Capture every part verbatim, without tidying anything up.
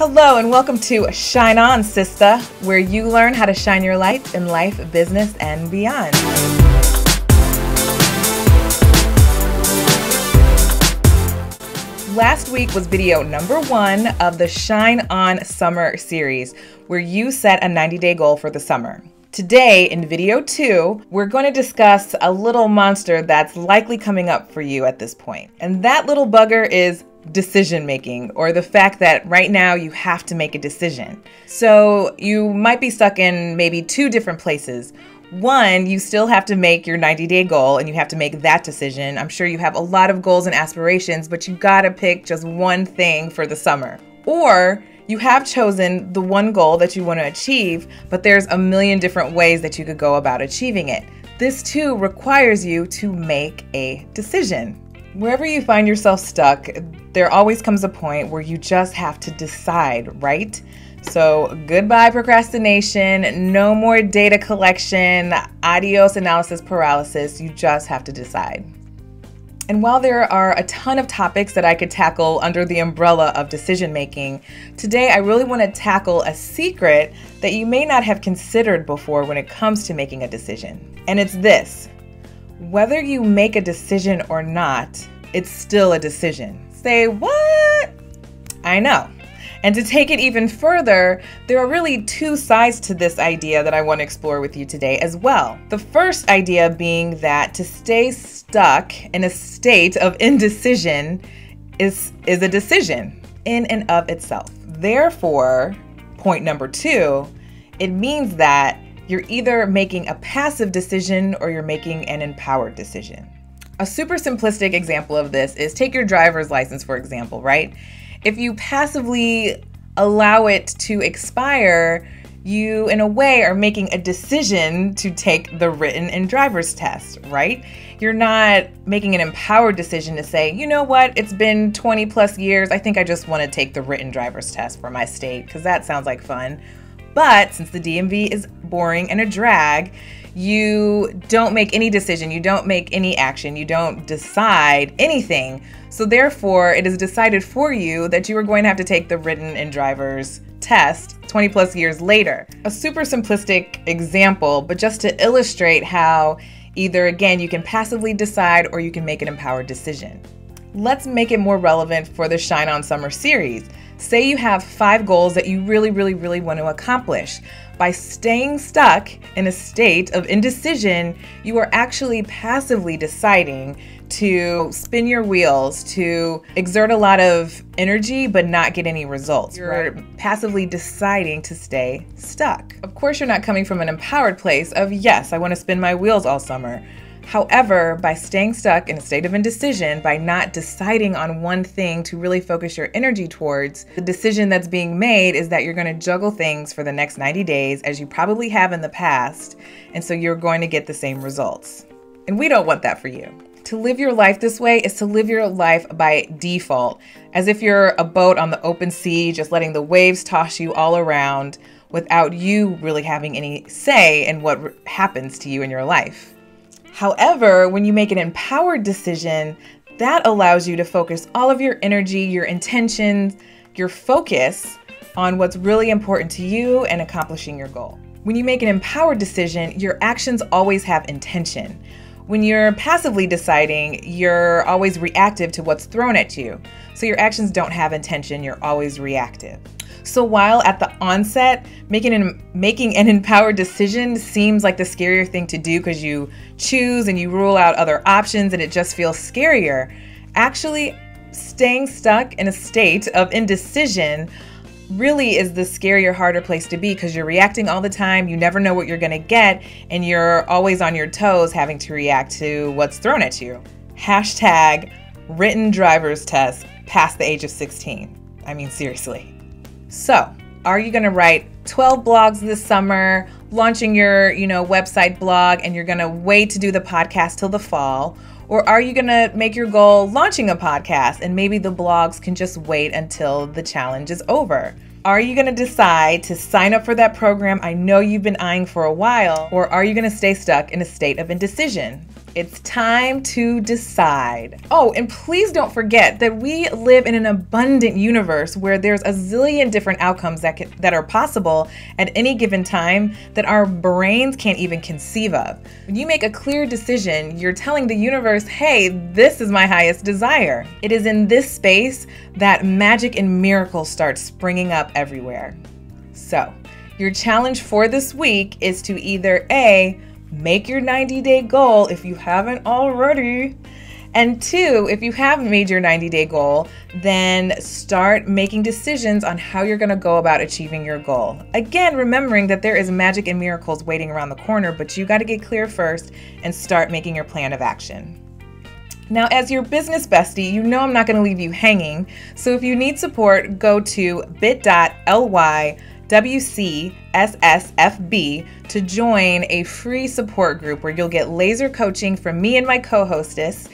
Hello and welcome to Shine On, Sista, where you learn how to shine your light in life, business, and beyond. Last week was video number one of the Shine On Summer series, where you set a ninety day goal for the summer. Today, in video two, we're going to discuss a little monster that's likely coming up for you at this point. And that little bugger is decision making, or the fact that right now you have to make a decision. So you might be stuck in maybe two different places. One, you still have to make your ninety day goal and you have to make that decision. I'm sure you have a lot of goals and aspirations, but you gotta pick just one thing for the summer. Or you have chosen the one goal that you want to achieve, but there's a million different ways that you could go about achieving it. This too requires you to make a decision. Wherever you find yourself stuck, there always comes a point where you just have to decide, right? So goodbye procrastination, no more data collection, adios analysis paralysis, you just have to decide. And while there are a ton of topics that I could tackle under the umbrella of decision making, today I really want to tackle a secret that you may not have considered before when it comes to making a decision. And it's this. Whether you make a decision or not, it's still a decision. Say, what? I know. And to take it even further, there are really two sides to this idea that I want to explore with you today as well. The first idea being that to stay stuck in a state of indecision is, is a decision in and of itself. Therefore, point number two, it means that you're either making a passive decision or you're making an empowered decision. A super simplistic example of this is take your driver's license, for example, right? If you passively allow it to expire, you in a way are making a decision to take the written and driver's test, right? You're not making an empowered decision to say, you know what, it's been twenty plus years. I think I just want to take the written driver's test for my state because that sounds like fun. But since the D M V is boring and a drag, you don't make any decision, you don't make any action, you don't decide anything. So therefore, it is decided for you that you are going to have to take the written and driver's test twenty plus years later. A super simplistic example, but just to illustrate how either, again, you can passively decide or you can make an empowered decision. Let's make it more relevant for the Shine On Summer series. Say you have five goals that you really, really, really want to accomplish. By staying stuck in a state of indecision, you are actually passively deciding to spin your wheels, to exert a lot of energy but not get any results. You're right. Passively deciding to stay stuck. Of course, you're not coming from an empowered place of, yes, I want to spin my wheels all summer. However, by staying stuck in a state of indecision, by not deciding on one thing to really focus your energy towards, the decision that's being made is that you're going to juggle things for the next ninety days as you probably have in the past, and so you're going to get the same results. And we don't want that for you. To live your life this way is to live your life by default, as if you're a boat on the open sea, just letting the waves toss you all around without you really having any say in what happens to you in your life. However, when you make an empowered decision, that allows you to focus all of your energy, your intentions, your focus on what's really important to you and accomplishing your goal. When you make an empowered decision, your actions always have intention. When you're passively deciding, you're always reactive to what's thrown at you. So your actions don't have intention, you're always reactive. So while at the onset, making an, making an empowered decision seems like the scarier thing to do because you choose and you rule out other options and it just feels scarier, actually staying stuck in a state of indecision really is the scarier, harder place to be because you're reacting all the time, you never know what you're going to get, and you're always on your toes having to react to what's thrown at you. Hashtag written driver's test past the age of sixteen. I mean, seriously. So, are you going to write twelve blogs this summer, launching your, you know, website blog, and you're going to wait to do the podcast till the fall? Or are you going to make your goal launching a podcast and maybe the blogs can just wait until the challenge is over? Are you going to decide to sign up for that program I know you've been eyeing for a while? Or are you going to stay stuck in a state of indecision? It's time to decide. Oh, and please don't forget that we live in an abundant universe where there's a zillion different outcomes that can, that are possible at any given time that our brains can't even conceive of. When you make a clear decision, you're telling the universe, hey, this is my highest desire. It is in this space that magic and miracles start springing up everywhere. So, your challenge for this week is to either A, make your ninety day goal if you haven't already, and two, if you have made your ninety day goal, then start making decisions on how you're gonna go about achieving your goal. Again, remembering that there is magic and miracles waiting around the corner, but you gotta get clear first and start making your plan of action. Now, as your business bestie, you know I'm not gonna leave you hanging, so if you need support, go to bit dot L Y W C S S F B to join a free support group where you'll get laser coaching from me and my co-hostess,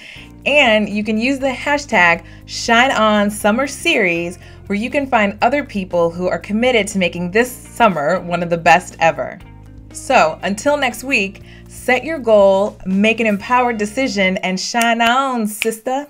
and you can use the hashtag Shine On Summer Series where you can find other people who are committed to making this summer one of the best ever. So until next week, set your goal, make an empowered decision, and shine on, sister.